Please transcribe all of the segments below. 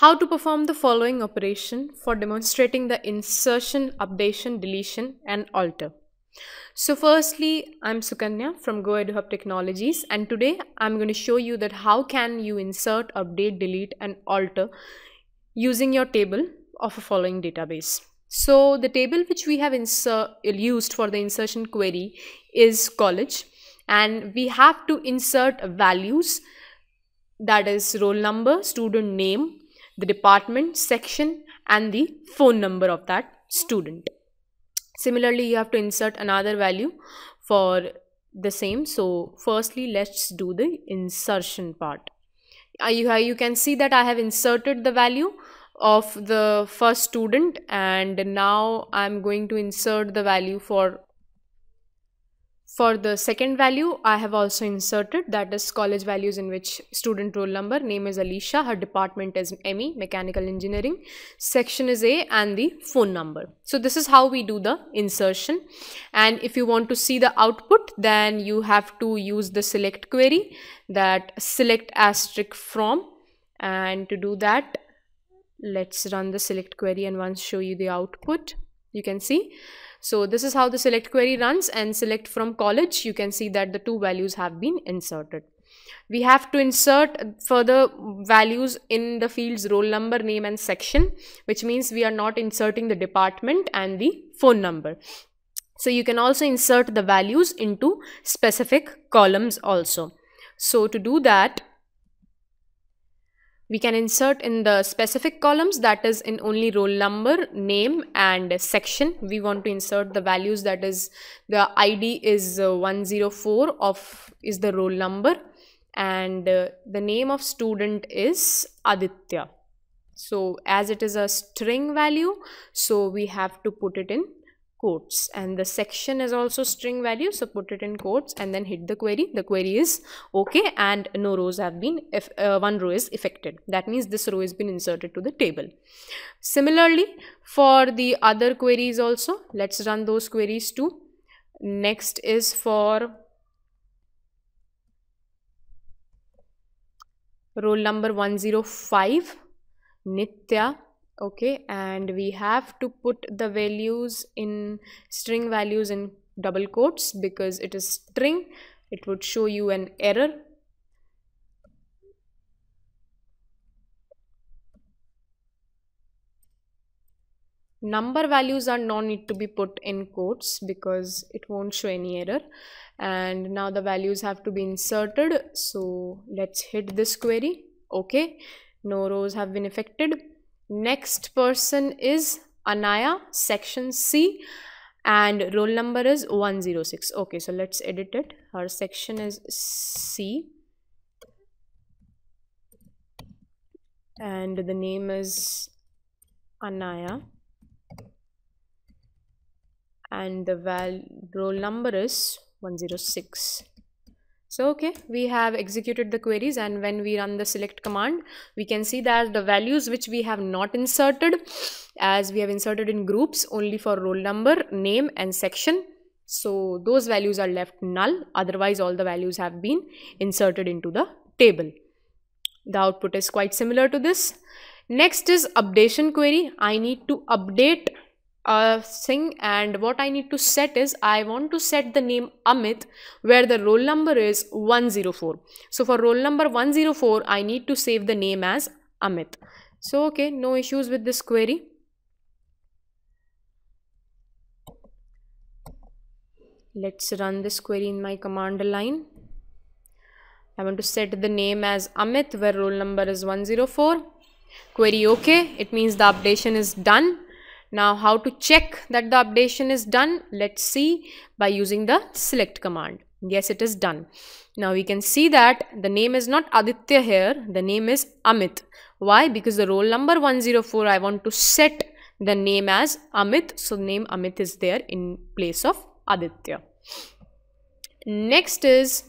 How to perform the following operation for demonstrating the insertion, updation, deletion, and alter. So firstly, I'm Sukanya from GoEduhub Technologies, and today I'm going to show you that how can you insert, update, delete, and alter using your table of a following database. So the table which we have used for the insertion query is college, and we have to insert values, that is roll number, student name, the department, section, and the phone number of that student. Similarly, you have to insert another value for the same. So firstly, let's do the insertion part. You can see that I have inserted the value of the first student, and now I'm going to insert the value for the second value. I have also inserted, that is college values, in which student roll number, name is Alicia, her department is ME, mechanical engineering, section is A, and the phone number. So this is how we do the insertion. And if you want to see the output, then you have to use the select query, that select asterisk from, and to do that, let's run the select query and once show you the output. You can see, so this is how the select query runs, and select from college, you can see that the two values have been inserted. We have to insert further values in the fields roll number, name, and section, which means we are not inserting the department and the phone number. So you can also insert the values into specific columns also. So to do that, we can insert in the specific columns, that is in only roll number, name, and section. We want to insert the values, that is the ID is 104 of is the roll number, and the name of student is Aditya. So as it is a string value, so we have to put it in quotes, and the section is also string value, so put it in quotes and then hit the query. The query is okay, and no rows have been, one row is affected. That means this row has been inserted to the table. Similarly, for the other queries also, let's run those queries too. Next is for roll number 105, Nitya. Okay, and we have to put the values in string values in double quotes, because it is string, it would show you an error. Number values are no need to be put in quotes because it won't show any error. And now the values have to be inserted, so let's hit this query. Okay, no rows have been affected. Next person is Anaya, section C, and roll number is 106. Okay, so let's edit it. Her section is C, and the name is Anaya, and the roll number is 106. So okay, we have executed the queries, and when we run the select command, we can see that the values which we have not inserted, as we have inserted in groups only for roll number, name, and section, so those values are left null. Otherwise, all the values have been inserted into the table. The output is quite similar to this. Next is updation query. I need to update a thing, and what I need to set is, I want to set the name Amit where the roll number is 104. So for roll number 104, I need to save the name as Amit. So okay, no issues with this query. Let's run this query in my command line. I want to set the name as Amit where roll number is 104. Query okay, it means the updation is done. Now how to check that the updation is done? Let's see by using the select command. Yes, it is done. Now we can see that the name is not Aditya here, the name is Amit. Why? Because the roll number 104, I want to set the name as Amit. So name Amit is there in place of Aditya. Next is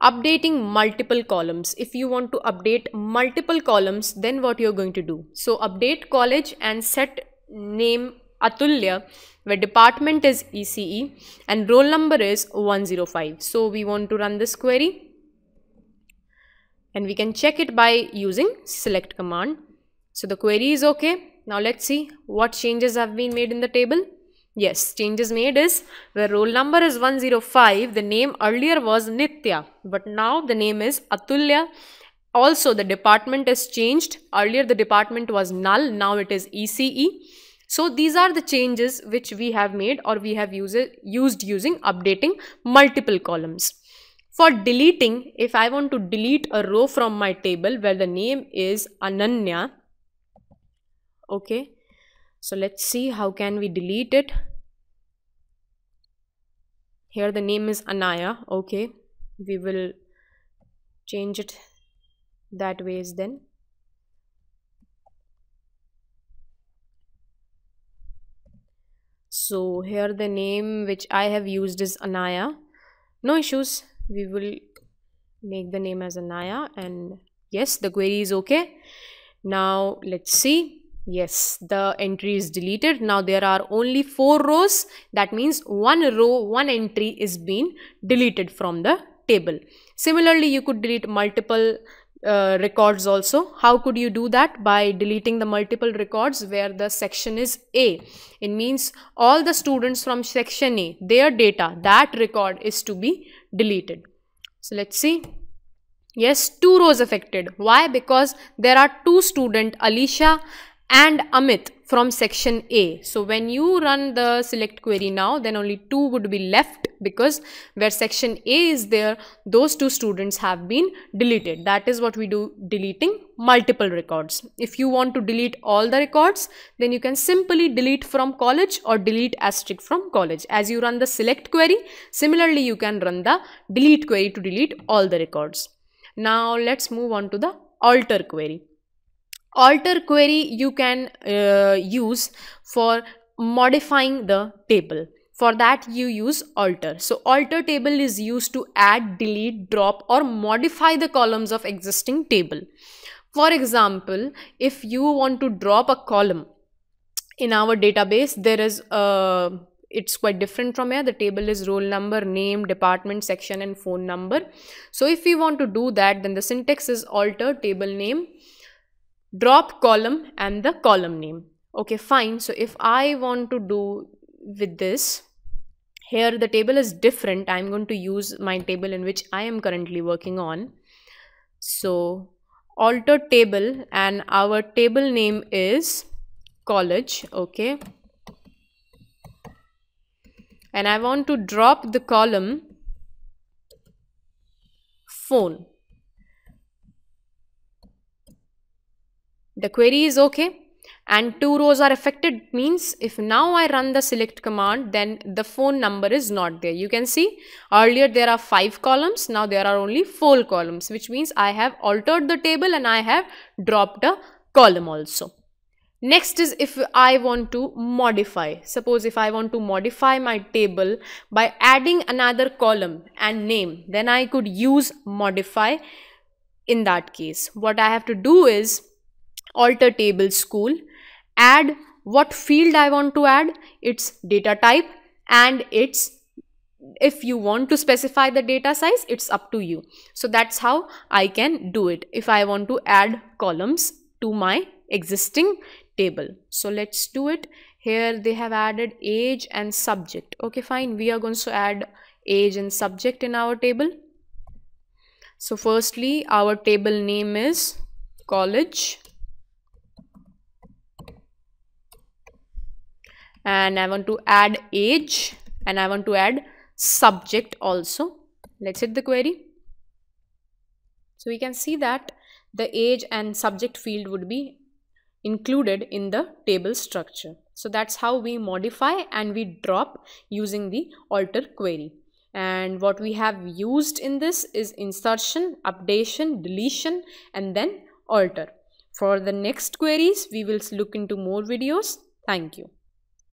updating multiple columns. If you want to update multiple columns, then what you're going to do? So update college and set name Atulya where department is ECE and roll number is 105. So we want to run this query, and we can check it by using select command. So the query is okay. Now let's see what changes have been made in the table. Yes, changes made is where roll number is 105, the name earlier was Nitya, but now the name is Atulya. Also, the department is changed. Earlier, the department was null. Now it is ECE. So these are the changes which we have made or we have used using updating multiple columns. For deleting, if I want to delete a row from my table where the name is Ananya, okay, so let's see how can we delete it. Here the name is Anaya, okay, we will change it that ways then. So here the name which I have used is Anaya. No issues. We will make the name as Anaya and yes, the query is okay. Now let's see. Yes, the entry is deleted. Now there are only 4 rows. That means one row, one entry is being deleted from the table. Similarly, you could delete multiple records also. How could you do that? By deleting the multiple records where the section is A. It means all the students from section A, their data, that record is to be deleted. So let's see. Yes, 2 rows affected. Why? Because there are 2 students, Alicia and Amit from section A. So when you run the select query now, then only 2 would be left because where section A is there, those 2 students have been deleted. That is what we do, deleting multiple records. If you want to delete all the records, then you can simply delete from college or delete asterisk from college. As you run the select query, similarly you can run the delete query to delete all the records. Now let's move on to the alter query. Alter query you can use for modifying the table. For that you use alter. So alter table is used to add, delete, drop or modify the columns of existing table. For example, if you want to drop a column in our database, there is a it's quite different from here. The table is roll number, name, department, section and phone number. So if you want to do that, then the syntax is alter table name, drop column and the column name. Okay, fine. So if I want to do with this, here the table is different. I'm going to use my table in which I am currently working on. So alter table and our table name is college. Okay. And I want to drop the column phone. The query is okay and 2 rows are affected, means if now I run the select command, then the phone number is not there. You can see earlier there are 5 columns, now there are only 4 columns, which means I have altered the table and I have dropped a column also. Next is if I want to modify. Suppose if I want to modify my table by adding another column and name, then I could use modify in that case. What I have to do is alter table school, add what field I want to add, its data type and its, if you want to specify the data size, it's up to you. So that's how I can do it if I want to add columns to my existing table. So let's do it. Here they have added age and subject. Okay, fine. We are going to add age and subject in our table. So firstly, our table name is college. And I want to add age and I want to add subject also. Let's hit the query. So we can see that the age and subject field would be included in the table structure. So that's how we modify and we drop using the alter query. And what we have used in this is insertion, updation, deletion, and then alter. For the next queries, we will look into more videos. Thank you.